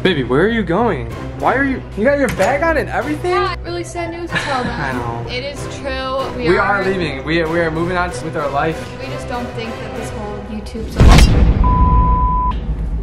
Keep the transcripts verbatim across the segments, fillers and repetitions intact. Baby, where are you going? Why are you, you got your bag on and everything? Yeah, really sad news to tell them. I know. It is true. We, we are, are leaving. We, we are moving on with our life. We just don't think that this whole YouTube stuff.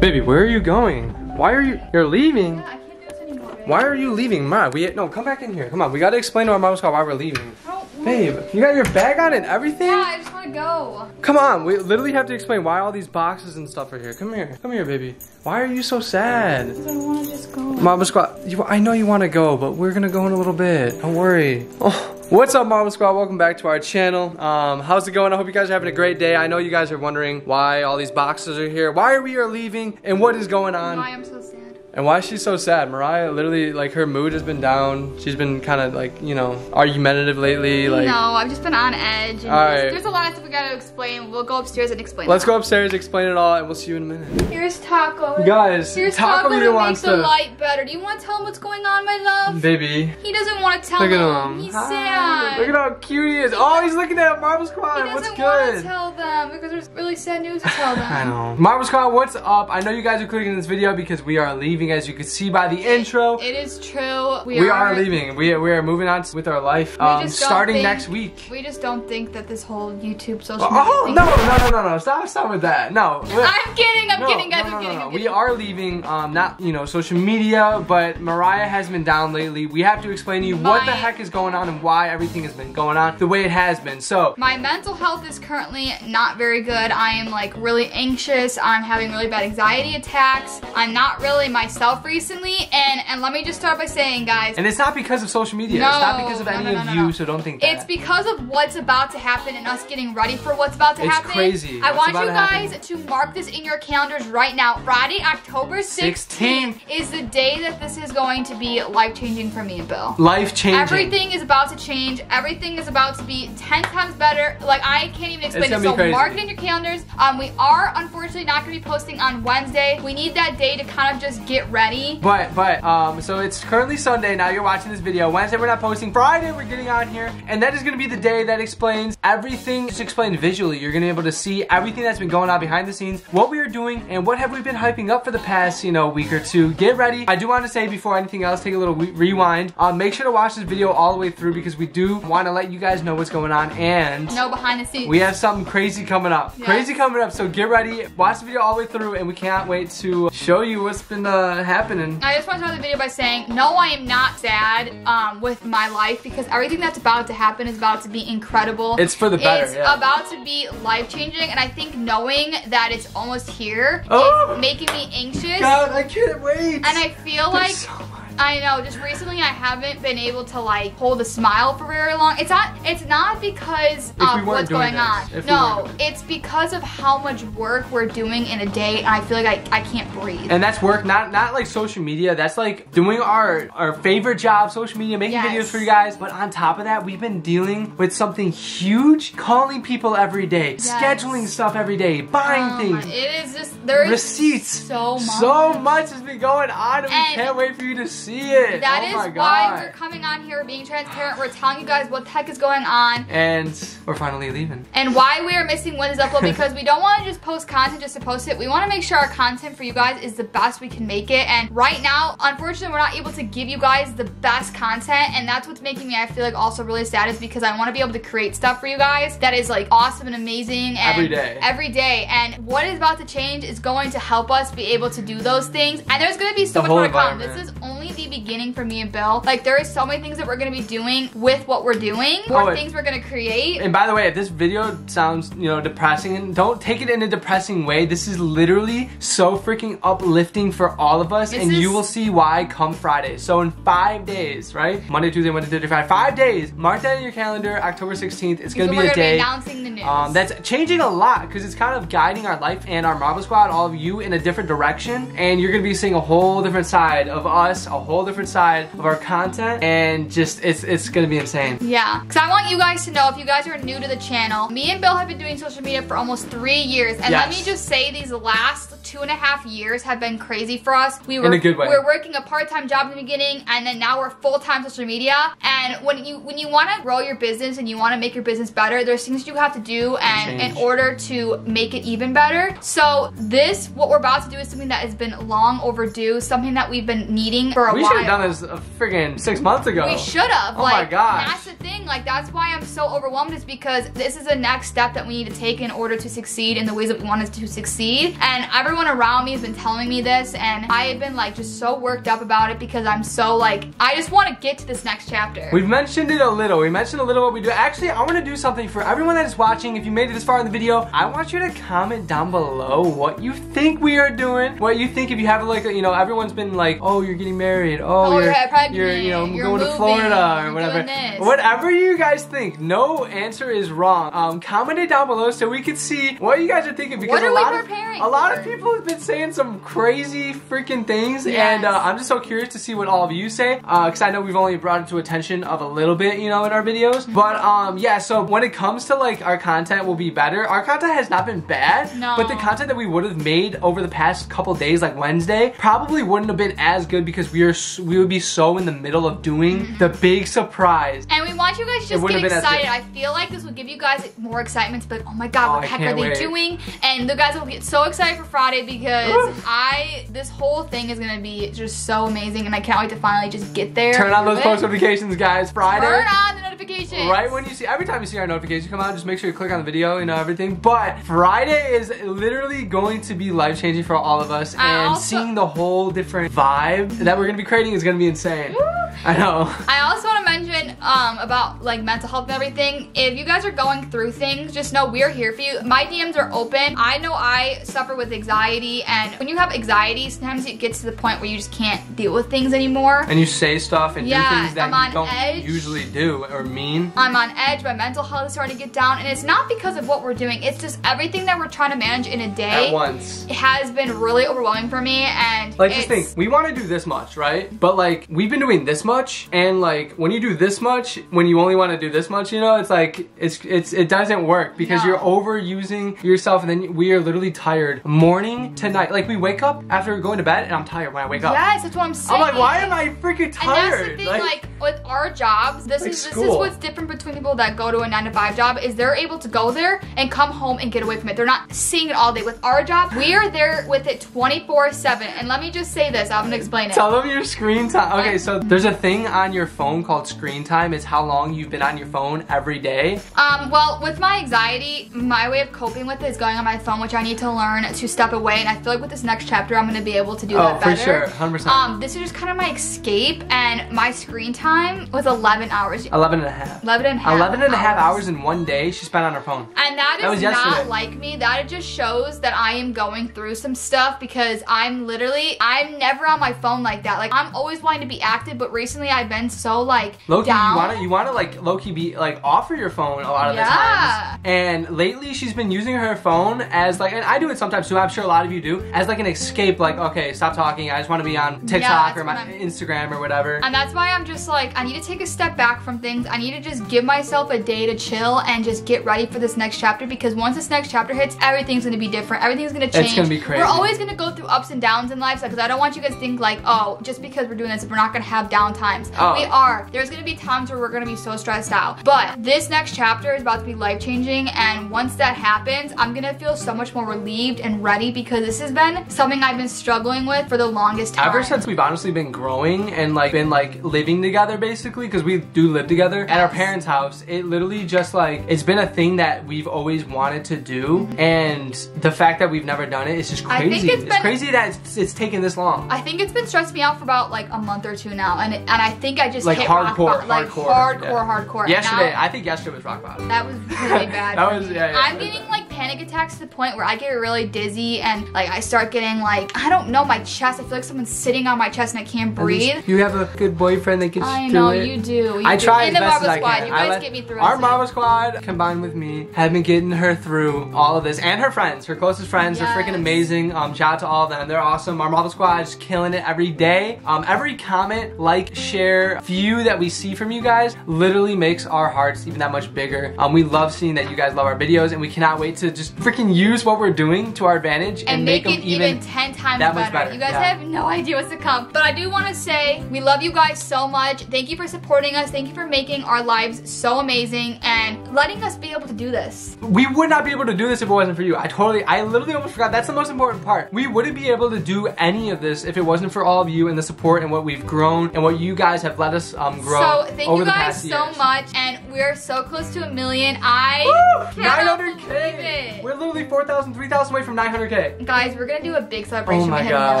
Baby, where are you going? Why are you, you're leaving? Yeah, I can't do this anymore. Right? Why are you leaving, Ma? We, no, come back in here. Come on, we gotta explain to our mom's car why we're leaving. How, Babe, you got your bag on and everything? Yeah, I just wanna go. Come on, we literally have to explain why all these boxes and stuff are here. Come here, come here, baby. Why are you so sad? Because I want to just go. Mama Squad, you, I know you want to go, but we're going to go in a little bit. Don't worry. Oh, what's up, Mama Squad? Welcome back to our channel. Um, how's it going? I hope you guys are having a great day. I know you guys are wondering why all these boxes are here. Why are we are leaving? And what is going on? Why I'm so sad. And why she's so sad. Mariah, literally, like, her mood has been down. She's been kind of, like, you know, argumentative lately. Like, no, I've just been on edge. And all right. There's a lot of stuff we got to explain. We'll go upstairs and explain Let's it all. go upstairs, explain it all, and we'll see you in a minute. Here's Taco. Guys, Here's Taco, Taco Rita wants to... the light better. Do you want to tell him what's going on, my love? Baby. He doesn't want to tell Look them. Him. He's Hi. sad. Look at how cute he is. Oh, he's looking at Marble Squad. What's good? He doesn't want to tell them because there's really sad news to tell them. I know. Marble Squad, what's up? I know you guys are clicking this video because we are leaving. As you can see by the intro, it is true. We, we are, are leaving. We are, we are moving on with our life. Um, starting think, next week. We just don't think that this whole YouTube social. Oh, media oh no no no no no! Stop stop with that. No. I'm kidding. I'm no, kidding, guys. No, no, I'm, kidding, no, no. I'm kidding. We are leaving. Um, not you know social media, but Mariah has been down lately. We have to explain to you my, what the heck is going on and why everything has been going on the way it has been. So my mental health is currently not very good. I am like really anxious. I'm having really bad anxiety attacks. I'm not really my myself recently, and and let me just start by saying, guys, and it's not because of social media. No, it's not because of no, any no, no, of no, you, no. so don't think that. It's because of what's about to happen and us getting ready for what's about to it's happen. It's crazy. I what's want you guys to, to mark this in your calendars right now. Friday, October sixteenth is the day that this is going to be life-changing for me and Bill. Life-changing. Everything is about to change. Everything is about to be ten times better. Like, I can't even explain it. So crazy. Mark it in your calendars. Um, we are, unfortunately, not going to be posting on Wednesday. We need that day to kind of just get Get ready. But, but, um, so it's currently Sunday. Now you're watching this video. Wednesday we're not posting. Friday we're getting on here. And that is going to be the day that explains everything. It's explained visually. You're going to be able to see everything that's been going on behind the scenes, what we are doing, and what have we been hyping up for the past, you know, week or two. Get ready. I do want to say before anything else, take a little rewind. Um, make sure to watch this video all the way through because we do want to let you guys know what's going on and... No behind the scenes. We have something crazy coming up. Yes. Crazy coming up. So get ready. Watch the video all the way through and we can't wait to show you what's been uh, Uh, happening. I just want to start the video by saying, no, I am not sad um, with my life because everything that's about to happen is about to be incredible. It's for the better. It's yeah. about to be life-changing, and I think knowing that it's almost here oh, is making me anxious. God, I can't wait. And I feel There's like... So I know, just recently I haven't been able to like hold a smile for very long. It's not it's not because of what's going on. No, it's because of how much work we're doing in a day and I feel like I, I can't breathe. And that's work, not not like social media, that's like doing our, our favorite job, social media, making yes. videos for you guys. But on top of that, we've been dealing with something huge, calling people every day, yes. scheduling stuff every day, buying um, things. It is just there is receipts. So much. So much has been going on and we and can't wait for you to see. It. That oh is my God. why we're coming on here, being transparent. We're telling you guys what the heck is going on. And we're finally leaving. And why we are missing Wednesday's upload because we don't want to just post content just to post it. We want to make sure our content for you guys is the best we can make it. And right now, unfortunately, we're not able to give you guys the best content. And that's what's making me, I feel like, also really sad is because I want to be able to create stuff for you guys that is like awesome and amazing. And every day. Every day. And what is about to change is going to help us be able to do those things. And there's going to be so the much more to come. This is only the beginning for me and Bill. Like, there is so many things that we're gonna be doing with what we're doing, more oh, things we're gonna create. And by the way, if this video sounds, you know, depressing, and don't take it in a depressing way. This is literally so freaking uplifting for all of us, this and is... you will see why come Friday. So in five days, right? Monday, Tuesday, Wednesday, Thursday, Friday, five days. Mark that in your calendar, October sixteenth. It's gonna be a day. Be announcing the news. Um, that's changing a lot because it's kind of guiding our life and our Marble Squad, all of you, in a different direction, and you're gonna be seeing a whole different side of us, a whole different different side of our content, and just it's it's gonna be insane. Yeah, because I want you guys to know, if you guys are new to the channel, me and Bill have been doing social media for almost three years, and yes. Let me just say, these last two and a half years have been crazy for us. We were in a good way. We were working a part-time job in the beginning, and then now we're full-time social media. And when you when you want to grow your business and you want to make your business better, there's things you have to do and in order to make it even better. So this, what we're about to do, is something that has been long overdue, something that we've been needing for a we while. We should have done this a friggin' six months ago. We should have. Oh like, my gosh. That's the thing. Like, that's why I'm so overwhelmed, is because this is the next step that we need to take in order to succeed in the ways that we want us to succeed. And everyone around me has been telling me this, and I have been like just so worked up about it, because I'm so like, I just want to get to this next chapter. We've mentioned it a little. We mentioned a little what we do. Actually, I want to do something for everyone that is watching. If you made it this far in the video, I want you to comment down below what you think we are doing, what you think, if you have like, you know, everyone's been like, oh, you're getting married, oh, oh you're, you're pregnant, you're, you know, you're going moving, to Florida or whatever. Whatever you guys think, no answer is wrong. Um, comment it down below so we can see what you guys are thinking, because what are a, lot we preparing of, a lot of people have been saying some crazy freaking things, yes. and uh, I'm just so curious to see what all of you say, because uh, I know we've only brought it to attention of a little bit, you know, in our videos. But um, yeah, so when it comes to like our content will be better, our content has not been bad, no. but the content that we would have made over the past couple days, like Wednesday, probably wouldn't have been as good, because we are we would be so in the middle of doing mm-hmm. the big surprise. And we want you guys to just get excited. I feel like this will give you guys more excitement, but oh my god, oh, what the heck are they wait. doing? And the guys will get so excited for Friday, because Oof. I this whole thing is gonna be just so amazing, and I can't wait to finally just get there. Turn on those it. post notifications, guys. Friday. Turn on the notifications. Right when you see, every time you see our notifications come out, just make sure you click on the video, you know, everything. But Friday is literally going to be life-changing for all of us, and also, seeing the whole different vibe that we're gonna be creating is gonna be insane. Woo. I know. I also want to mention um, about like mental health and everything. If you guys are going through things, just know we're here for you. My D Ms are open. I know I suffer with anxiety, and when you have anxiety, sometimes it gets to the point where you just can't deal with things anymore. And you say stuff and yeah, do things that I'm on you don't edge. usually do or mean. I'm on edge. My mental health is starting to get down, and it's not because of what we're doing. It's just everything that we're trying to manage in a day. At once. It has been really overwhelming for me, and like just think, we want to do this much, right? But like we've been doing this much. Much, and like when you do this much, when you only want to do this much, you know, it's like it's it's it doesn't work, because no. you're overusing yourself, and then we are literally tired morning to night. Like we wake up after going to bed, and I'm tired when I wake up. Yes, that's what I'm saying. I'm like, why am I freaking tired? And that's the thing, like, like with our jobs, this like is school. this is what's different between people that go to a nine to five job, is they're able to go there and come home and get away from it. They're not seeing it all day. With our job, we are there with it twenty-four seven. And let me just say this, I'm gonna explain it. Tell them your screen time. Okay, so there's a thing on your phone called screen time. It's how long you've been on your phone every day. Um, well, with my anxiety, my way of coping with it is going on my phone, which I need to learn to step away, and I feel like with this next chapter, I'm gonna be able to do oh, that better. Oh, for sure, one hundred percent. Um, this is just kind of my escape, and my screen time was eleven hours. eleven and a half. eleven and a half. eleven and a half hours in one day she spent on her phone. And that is that was not yesterday. like me. That just shows that I am going through some stuff, because I'm literally, I'm never on my phone like that. Like, I'm always wanting to be active, but recently Recently, I've been so like low-key, down. You wanna, you wanna like low-key be like offer your phone a lot of yeah. the times. And lately, she's been using her phone as like, and I do it sometimes too. I'm sure a lot of you do, as like an escape. Like, okay, stop talking. I just want to be on TikTok yeah, or my I'm... Instagram or whatever. And that's why I'm just like, I need to take a step back from things. I need to just give myself a day to chill and just get ready for this next chapter, because once this next chapter hits, everything's gonna be different. Everything's gonna change. It's gonna be crazy. We're always gonna go through ups and downs in life, because I don't want you guys to think like, oh, just because we're doing this, we're not gonna have downtime. Times. Oh. We are. There's gonna be times where we're gonna be so stressed out. But this next chapter is about to be life-changing, and once that happens, I'm gonna feel so much more relieved and ready, because this has been something I've been struggling with for the longest time. Ever since we've honestly been growing and like been like living together, basically, because we do live together yes. at our parents' house, it literally just like, it's been a thing that we've always wanted to do, mm-hmm. and the fact that we've never done it is just crazy. I think it's, it's been, crazy that it's, it's taken this long. I think it's been stressing me out for about like a month or two now, and it And I think I just like hit hardcore, rock bottom, like hardcore, hardcore, yeah. hardcore. Yesterday, now, I think yesterday was rock bottom. That was really bad. That was, yeah, yeah, I'm getting like. panic attacks to the point where I get really dizzy and like I start getting like, I don't know, my chest. I feel like someone's sitting on my chest and I can't breathe. You have a good boyfriend that gets you through know, it. I know, you do. You I do. try and as the best as I squad, can. You guys get me through Our Marvel Squad, combined with me, have been getting her through all of this. And her friends, her closest friends, yes. Are freaking amazing. Um, shout out to all of them. They're awesome. Our Marvel Squad is killing it every day. Um, every comment, like, share, view that we see from you guys literally makes our hearts even that much bigger. Um, we love seeing that you guys love our videos, and we cannot wait to just freaking use what we're doing to our advantage and, and make, make it them even, even ten times that better. Much better. You guys yeah. have no idea what's to come. But I do want to say we love you guys so much. Thank you for supporting us. Thank you for making our lives so amazing and letting us be able to do this. We would not be able to do this if it wasn't for you. I totally, I literally almost forgot. That's the most important part. We wouldn't be able to do any of this if it wasn't for all of you and the support and what we've grown and what you guys have let us um, grow. So thank over you guys so much, and we are so close to a million. I Woo! cannot nine hundred K. believe it. We're literally four thousand, three thousand away from nine hundred K. Guys, we're gonna do a big celebration. Oh my God.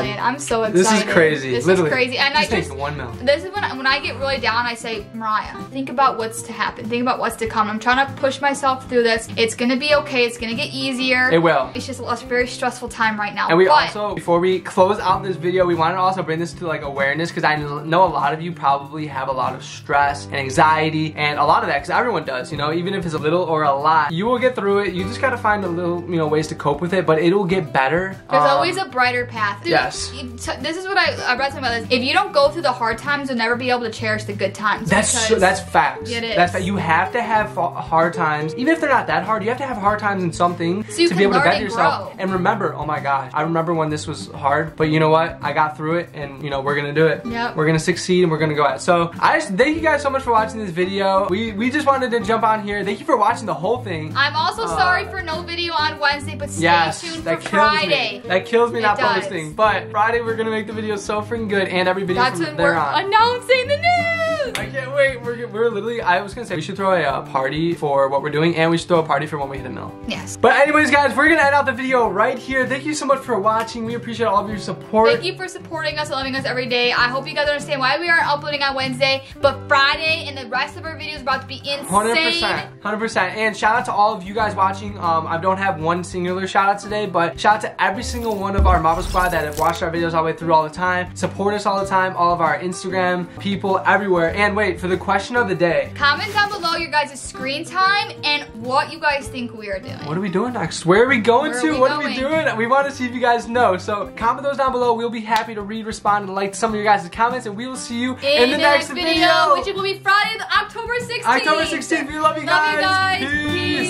A million. I'm so excited. This is crazy. This literally. is crazy. And this I just one mil. This is when when I get really down. I say, Mariah, think about what's to happen. Think about what's to come. I'm trying to push myself through this. It's gonna be okay. It's gonna get easier. It will. It's just a very stressful time right now. And we but also, before we close out this video, we want to also bring this to like awareness, because I know a lot of you probably have a lot of stress and anxiety and a lot of that, because everyone does, you know, even if it's a little or a lot, you will get through it. You just gotta find a little, you know, ways to cope with it, but it'll get better. There's um, always a brighter path. Dude, yes. This is what I, I brought something about this. If you don't go through the hard times, you'll never be able to cherish the good times. That's so, that's facts. It is. That's fa you have to have hard times, even if they're not that hard. You have to have hard times in something so you to be able to better and yourself. Grow. And remember, oh my gosh, I remember when this was hard, but you know what? I got through it, and you know we're gonna do it. Yep. We're gonna succeed, and we're gonna go at it. So I just thank you guys so much for watching this video. We we just wanted to jump on here. Thank you for watching the whole thing. I'm also uh, sorry for no video on Wednesday, but stay yes, tuned for Friday. Me. That kills me it not does. posting, but Friday we're gonna make the video so freaking good, and every video That's from there on. Announcing the news. I can't wait. We're, we're literally, I was gonna say, we should throw a, a party for what we're doing, and we should throw a party for when we hit a mil. Yes. But anyways, guys, we're gonna end out the video right here. Thank you so much for watching. We appreciate all of your support. Thank you for supporting us and loving us every day. I hope you guys understand why we aren't uploading on Wednesday, but Friday and the rest of our videos are about to be insane. one hundred percent. one hundred percent. And shout out to all of you guys watching. Um, I don't have one singular shout out today, but shout out to every single one of our Marvel Squad that have watched our videos all the way through all the time, support us all the time, all of our Instagram people everywhere. And wait, for the question of the day. Comment down below your guys' screen time and what you guys think we are doing. What are we doing next? Where are we going Where to? Are we what going? are we doing? We want to see if you guys know. So comment those down below. We'll be happy to read, respond, and like some of your guys' comments. And we will see you in, in the next, next video, video. Which will be Friday, October sixteenth. October sixteenth. We love you guys. Love you guys. Peace. Peace.